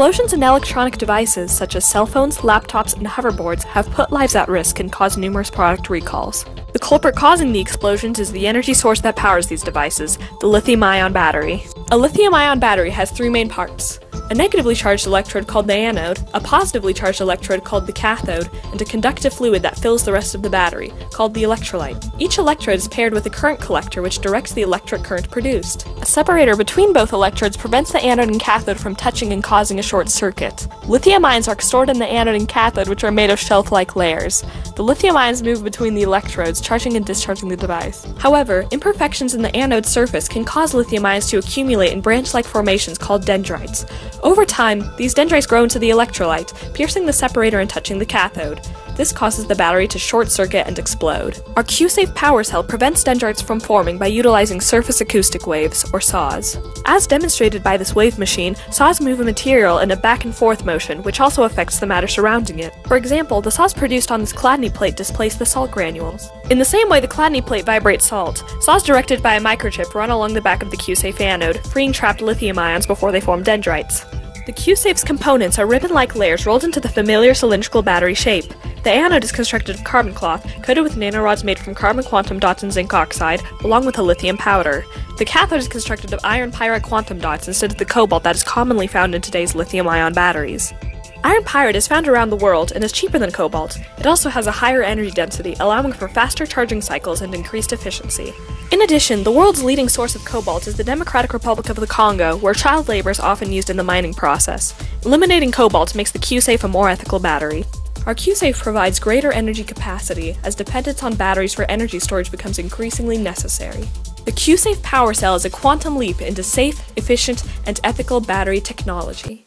Explosions in electronic devices such as cell phones, laptops, and hoverboards have put lives at risk and caused numerous product recalls. The culprit causing the explosions is the energy source that powers these devices, the lithium-ion battery. A lithium-ion battery has three main parts: a negatively charged electrode called the anode, a positively charged electrode called the cathode, and a conductive fluid that fills the rest of the battery, called the electrolyte. Each electrode is paired with a current collector which directs the electric current produced. A separator between both electrodes prevents the anode and cathode from touching and causing a short circuit. Lithium ions are stored in the anode and cathode, which are made of shelf-like layers. The lithium ions move between the electrodes, charging and discharging the device. However, imperfections in the anode surface can cause lithium ions to accumulate in branch-like formations called dendrites. Over time, these dendrites grow into the electrolyte, piercing the separator and touching the cathode. This causes the battery to short-circuit and explode. Our qSafe power cell prevents dendrites from forming by utilizing surface acoustic waves, or saws. As demonstrated by this wave machine, saws move a material in a back-and-forth motion, which also affects the matter surrounding it. For example, the saws produced on this chladni plate displace the salt granules. In the same way the chladni plate vibrates salt, saws directed by a microchip run along the back of the qSafe anode, freeing trapped lithium ions before they form dendrites. The qSafe's components are ribbon-like layers rolled into the familiar cylindrical battery shape. The anode is constructed of carbon cloth, coated with nanorods made from carbon quantum dots and zinc oxide, along with a lithium powder. The cathode is constructed of iron pyrite quantum dots instead of the cobalt that is commonly found in today's lithium-ion batteries. Iron pyrite is found around the world and is cheaper than cobalt. It also has a higher energy density, allowing for faster charging cycles and increased efficiency. In addition, the world's leading source of cobalt is the Democratic Republic of the Congo, where child labor is often used in the mining process. Eliminating cobalt makes the qSafe a more ethical battery. Our qSafe provides greater energy capacity as dependence on batteries for energy storage becomes increasingly necessary. The qSafe power cell is a quantum leap into safe, efficient, and ethical battery technology.